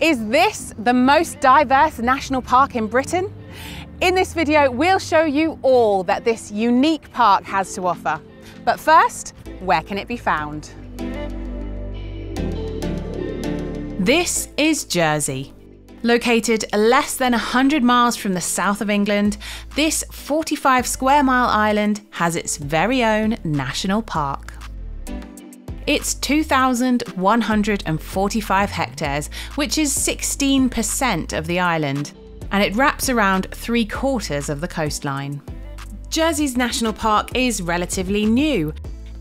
Is this the most diverse national park in Britain? In this video, we'll show you all that this unique park has to offer. But first, where can it be found? This is Jersey. Located less than 100 miles from the south of England, this 45 square mile island has its very own national park. It's 2,145 hectares, which is 16% of the island, and it wraps around 3/4 of the coastline. Jersey's national park is relatively new.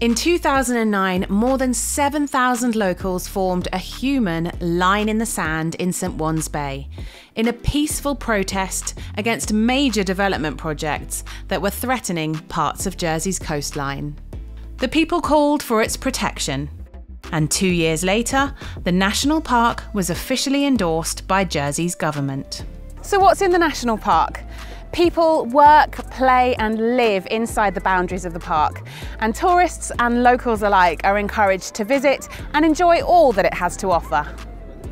In 2009, more than 7,000 locals formed a human line in the sand in St. Ouen's Bay in a peaceful protest against major development projects that were threatening parts of Jersey's coastline. The people called for its protection, and 2 years later, the national park was officially endorsed by Jersey's government. So what's in the national park? People work, play and live inside the boundaries of the park, and tourists and locals alike are encouraged to visit and enjoy all that it has to offer.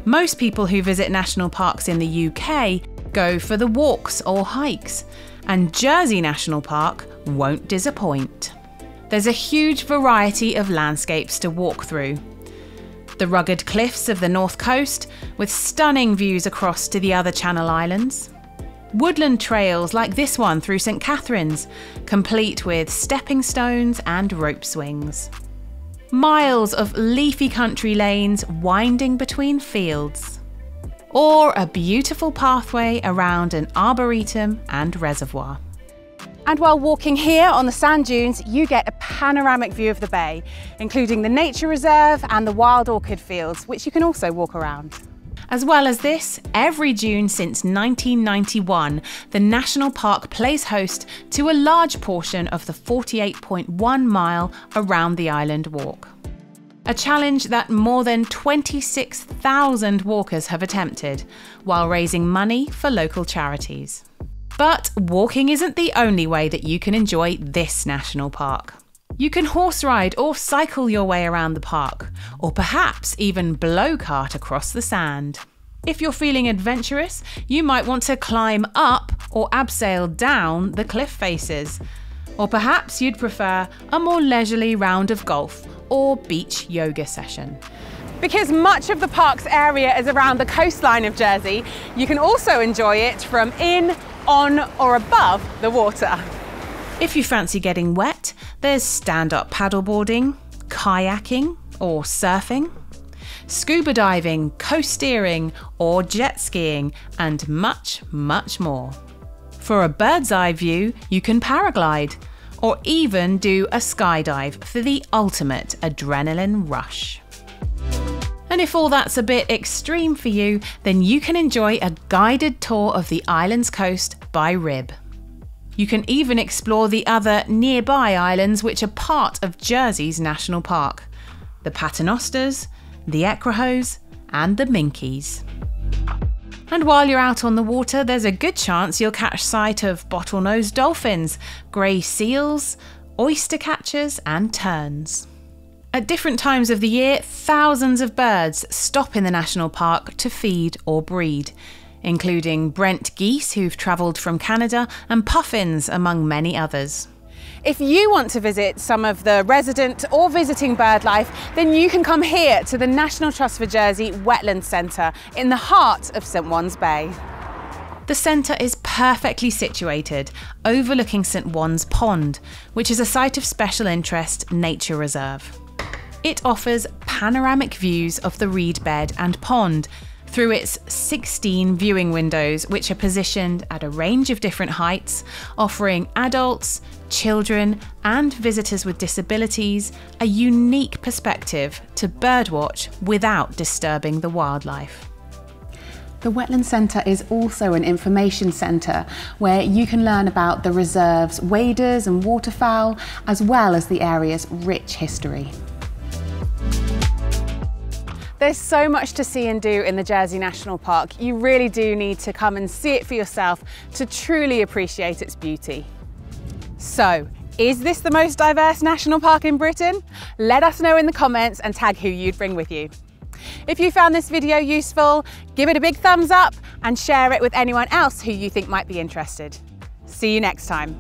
Most people who visit national parks in the UK go for the walks or hikes, and Jersey National Park won't disappoint. There's a huge variety of landscapes to walk through. The rugged cliffs of the north coast with stunning views across to the other Channel Islands. Woodland trails like this one through St. Catherine's, complete with stepping stones and rope swings. Miles of leafy country lanes winding between fields. Or a beautiful pathway around an arboretum and reservoir. And while walking here on the sand dunes, you get a panoramic view of the bay, including the nature reserve and the wild orchid fields, which you can also walk around. As well as this, every June since 1991, the National Park plays host to a large portion of the 48.1 mile Around the Island Walk. A challenge that more than 26,000 walkers have attempted, while raising money for local charities. But walking isn't the only way that you can enjoy this national park. You can horse ride or cycle your way around the park, or perhaps even blow cart across the sand. If you're feeling adventurous, you might want to climb up or abseil down the cliff faces. Or perhaps you'd prefer a more leisurely round of golf or beach yoga session. Because much of the park's area is around the coastline of Jersey, you can also enjoy it from in, on or above the water. If you fancy getting wet, there's stand-up paddleboarding, kayaking or surfing, scuba diving, co-steering or jet skiing, and much, much more. For a bird's eye view, you can paraglide or even do a skydive for the ultimate adrenaline rush. And if all that's a bit extreme for you, then you can enjoy a guided tour of the island's coast by rib. You can even explore the other nearby islands which are part of Jersey's national park: the Paternosters, the Ecrahos and the Minkies. And while you're out on the water, there's a good chance you'll catch sight of bottlenose dolphins, grey seals, oyster catchers and terns. At different times of the year, thousands of birds stop in the national park to feed or breed, including Brent geese who've travelled from Canada and puffins, among many others. If you want to visit some of the resident or visiting bird life, then you can come here to the National Trust for Jersey Wetlands Centre in the heart of St. Ouen's Bay. The centre is perfectly situated, overlooking St. Ouen's Pond, which is a site of special interest nature reserve. It offers panoramic views of the reed bed and pond through its 16 viewing windows, which are positioned at a range of different heights, offering adults, children and visitors with disabilities a unique perspective to birdwatch without disturbing the wildlife. The Wetland Centre is also an information centre where you can learn about the reserve's waders and waterfowl, as well as the area's rich history. There's so much to see and do in the Jersey National Park. You really do need to come and see it for yourself to truly appreciate its beauty. So, is this the most diverse national park in Britain? Let us know in the comments and tag who you'd bring with you. If you found this video useful, give it a big thumbs up and share it with anyone else who you think might be interested. See you next time.